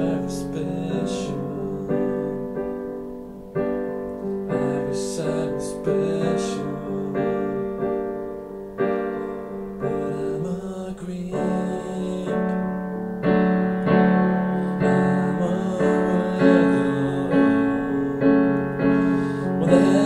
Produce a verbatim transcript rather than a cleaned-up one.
very special. Every second special. But I'm a creep. I'm a weirdo. Well,